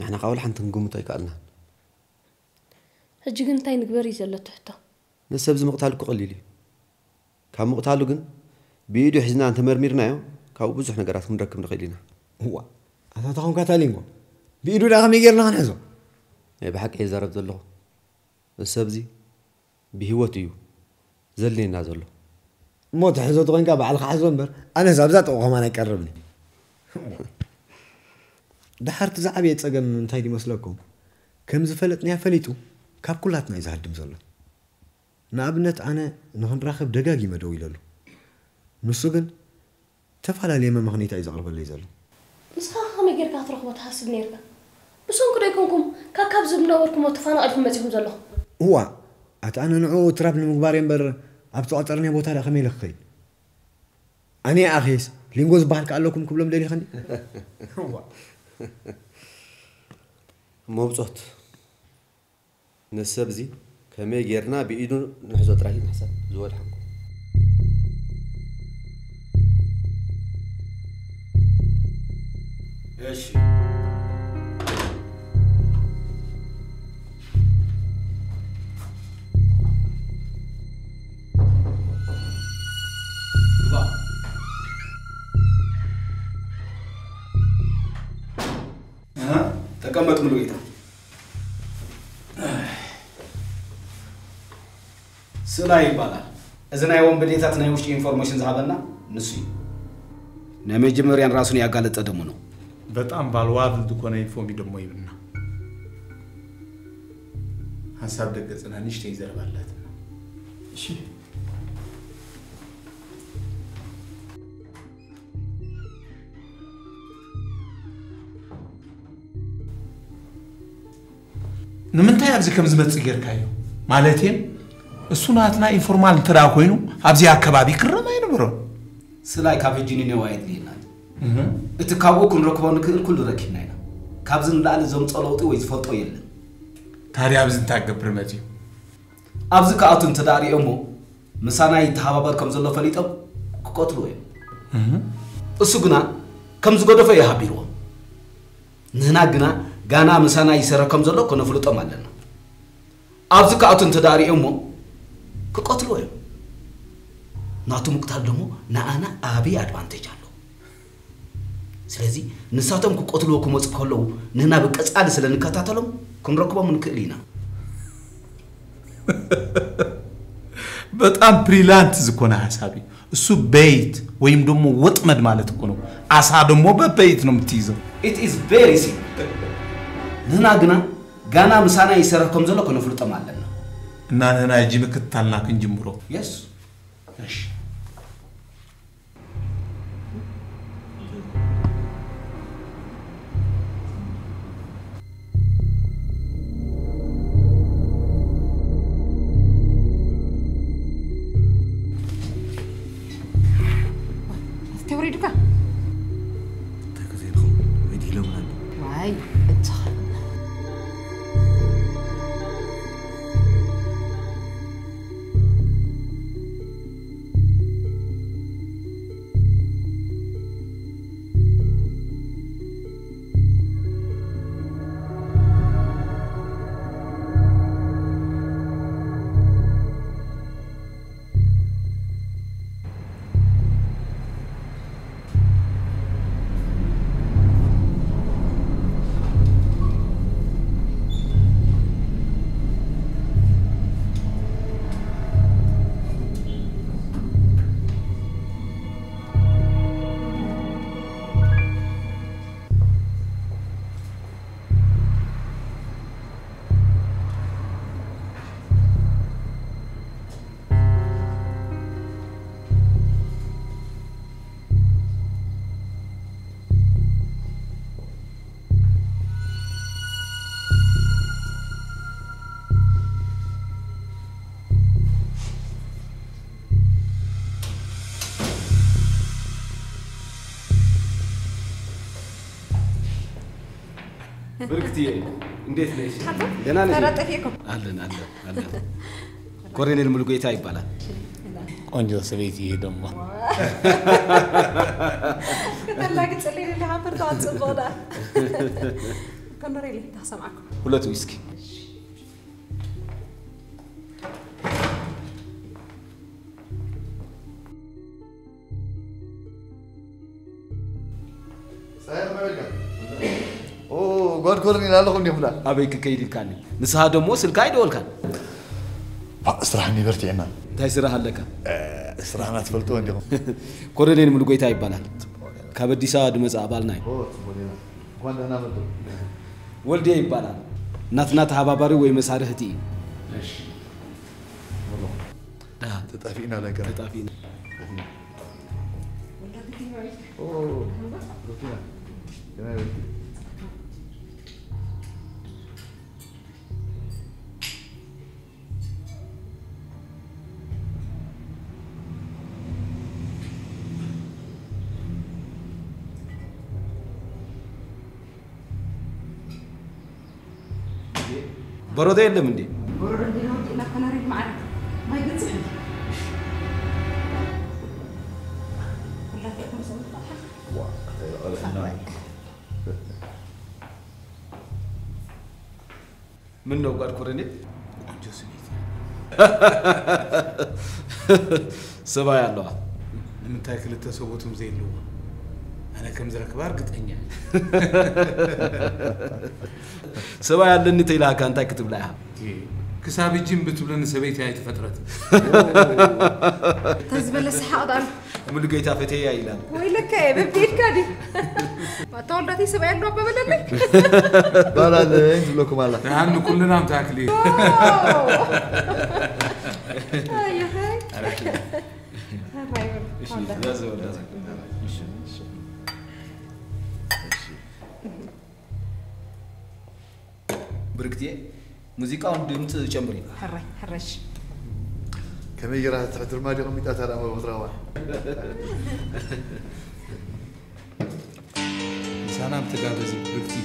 نحنا قاول حنت نقوم تاي كالنا. هجي قنتاي نقبر يزلا تحته. نسحب زي مقتال قليلي. كان مقتالو قن بيدو حزنا أنت مرميرنايو كاو بزو حنا قرات نركب نقلينا. هو. أنا تقوم كاتالينغو. بيدو رقم يجيرنا نحزو. بحق إيه زرب زلو. السبزي بهوتيو. زلينا زلو. موت حزو تقوم كابا على الخازون أنا زبزات وهم أنا يقربني. دحرت زعبي يتسقم من تايدي مسلكم. كم زفلتني فليتو. كاب كلاتنا يزهدم زلو. نابنت أنا نحن راخب دقاقي مدوي للو. نسوقن تفعل اليما مغنيتا يزغرب اللي زلو. بس خا ما غير كاترخ وتحاسب نيرك بسون كدا يكونكم كاكاب زبناوركم وتفانا الف مزيكم زلو هو اتانا نعو تراب نمغبار ينبر ابتو اطرني بوتا لا خمي لخي اني اخيس لينغوز بحال كالكم كبلم دلي خني هو موبصوت نسبزي كما غيرنا بايدو نحزو تراي نحسب زوال حنكم ماشي ها تكملت ملويته سلاي بالا اذن ايون بديتات ناي وش انفورميشن زعبنا نسوي نمجمريان راسون ياغالط دمو نو በጣም ባልዋብል ድኮና ኢንፎሚ ደሞ ይብና ሐሳብ ደገጽና ንሽ ተይዘርባላት እሺ ነምንታ ያዝከም ዝመጽ ይገርካዩ ማለቴም እሱናትና ኢንፎርማል ተራቆይ ነው አብዚ አከባቢ ክረማይ ነው ብሮ ስላይ ካፌጂኒ ነው አይት ሊና اتكاوكن ركبون كل ركيننا كابزن لا لزم صلوتي ويز فطو يلن تاري ابزن تاغبر ماجي ابز كاتون تداري امو مسانا يتحاببر كمزلو فليطو كقتلو يم اسو غنا كمز غدفه يا حبيرو نهنا غنا Ghana مسانا يسركم زلوا كنا فلوتهم علنا. أبزك أتون تداري أمه كقتلوا يوم. ناتو مقتال دمو نأنا أبي advantage جالو. سلزي نساتهم كقتلوا كموت كلوا نهنا بكس عاد سلنا كتاتلهم كن ركبا من كلينا. بتأم بريلانت زكونا حسابي. سو بيت ويمدمو وطمد مالتو كنوا. أصحابهم مو ببيت نمتيزه. It is very simple. نناقنا غانا مسانا يسركم زلو كنا فلوت مالنا نانا يجيبك تالنا كنجمرو يس ماشي استوريدك تاكزينو ويديلو منال واي بركتي نديت ليش؟ أنا ليش؟ ترى تفيكم. أهلاً. كورين الملوكية تايب بالا. أنجو سبيتي هدمه. كتلا قلت لي اللي عم برضو عتصبونا. كنا ريلي تحصل معكم. ولا تويسكي. كورني لا لكم نفلا أبيك كيدي كاني نسهاد موس الكايد ولا كان استراحني برتي عنا تاي سراح لك استراحنا تفلتوا عندهم كورني الملوكي تاي بانال كابدي ساد مس أبالنا وانا أنا بدو ولدي بانال ناتنات هبابري ويمسارهتي إيش والله تتعفينا لك تتعفينا ولا بدي معي أوه رفيع كنا بدي برودة إلا مندي. برودة إلا كنا ريد معنا. ما يقدر. والله كم سنة طاح. واه. من نوع كورنيت؟ أنجوسنيت. سبحان الله. من تأكل التسوبتهم زي اللوم. أنا كم زر كبار قد أني. سواء عندنا تيلا كان تكتب لها. كسابي جيم بتبلن سبيتي هاي فترة. تزبل سحاق ضل. أملو جيت أفتي يا إيلان. ويلك يا ببتير كادي. ما تولدتي سواء عندنا ببلنك. بلا ده إنت لكم الله. نحن كلنا عم تأكلين. يا هاي. بركتي موسيقى عندهم تجمرين حرش كم يجرها تحت الماجر ومتى ترى ما بتروح إنسانة متجابزة بركتي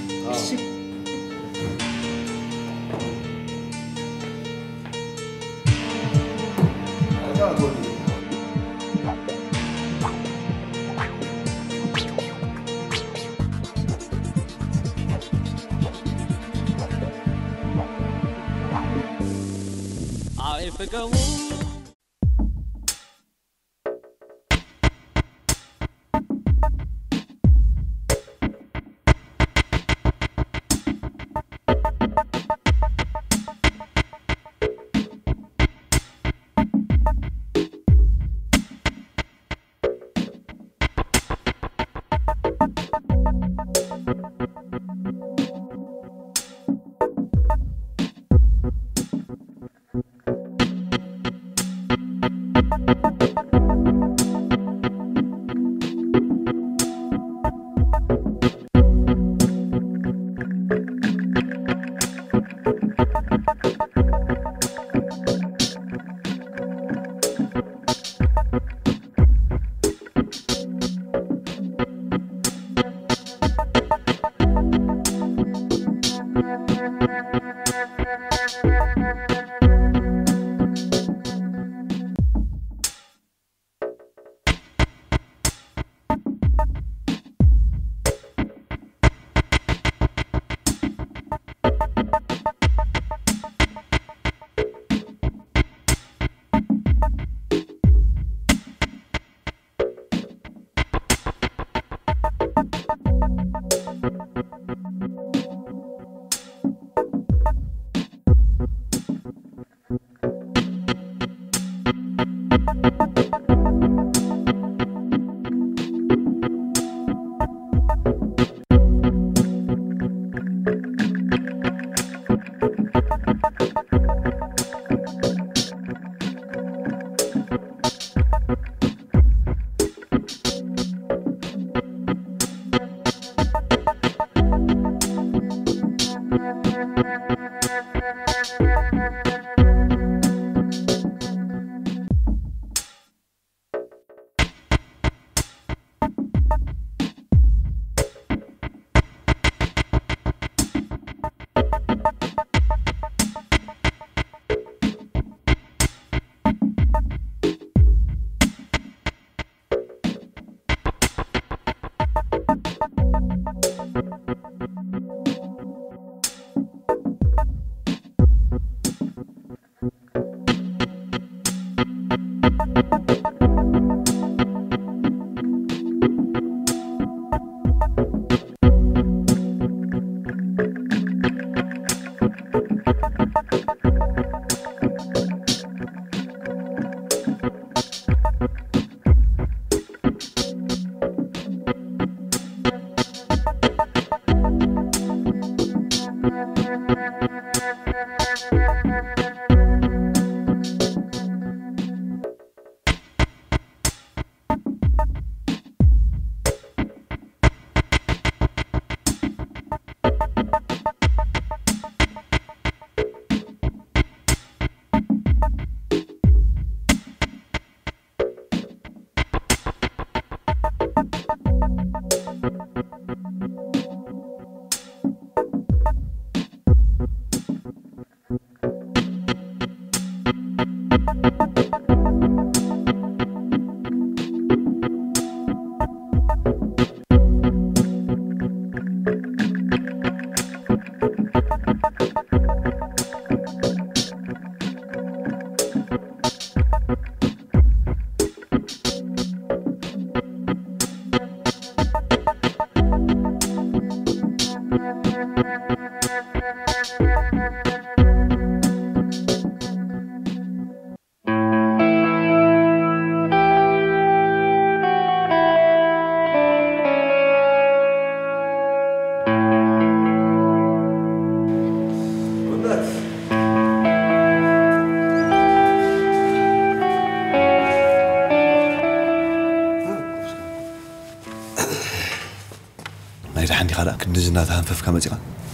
نزناتها في كامتي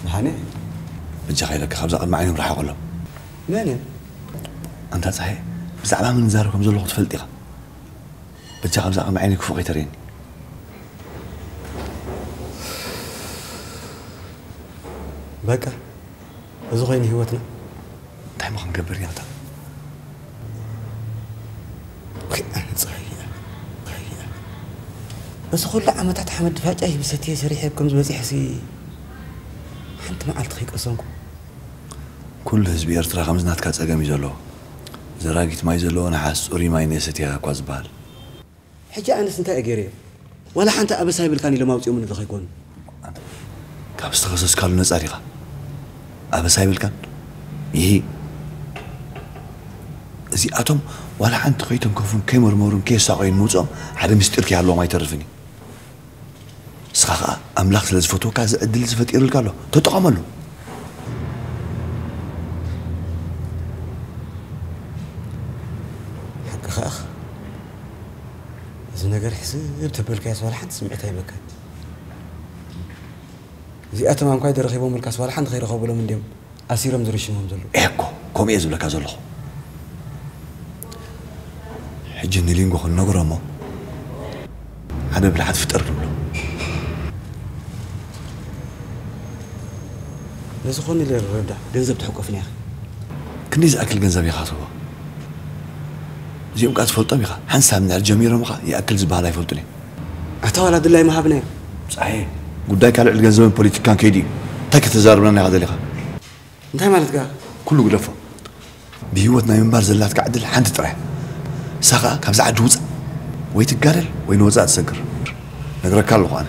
هاني بجاي لك خبزة معي راح أقول له ناني أنت صحيح بس على من زاركم زول لغة فلتقة بجاي خبزة معينك فوق يترين بكا أزغيني هوتنا دايما خنقبر يا ترى بس كل عمتات حمد فجأة بستي سريحة بكم زبزي حسي أنت ما عاد تخيك أصلاً كل هزبير ترى خمسنات كاتس أجمع يزلوا زراقت ماي زلون حس أوري ماي نسيتها قزبال. حجة أنا سنتا أجري ولا حنتا أبى سايب الكاني لما وتيوم من الضخي يكون. كابس تخصص كالو ناس أريقة. أبى سايب الكان. يهي. زي أتوم ولا حنت قيتهم كفون كيمر مورم كيس عين موزهم حدا مستركي على ما يترفني. سخاء أملاخ لزفتو كاز أدل زفت إيرل كالو تتعاملو. نجار حسيب تبل كاس ولا حد سمعتها بكات زي أتمام قاعد يرخيبهم الكاس ولا حد غير خابلهم من ديم أسيرهم زريشهم زلوا إيكو كم يزول كاس الله حجني لينجو خل نجرا ما هذا بالحد فتر له نسخوني للردة دنزب تحكوا فيني كنيز أكل جنزب يخاطبه زي أوقات فلطة بيخا حنسها من الجميرة مخا يأكل زبالة يفلطني أحتوال هذا اللي ما هبناه صحيح قداي كالع الجنزبين بوليتيكان كيدي تاك تزارب لنا هذا ليخا انتهي مالتك كله قلفه بهيوتنا ينبار زلاتك عدل حنت تريح ساقا كابز عد وزع ويتقارل وينوزع تسكر نقرأك كالوخ أنا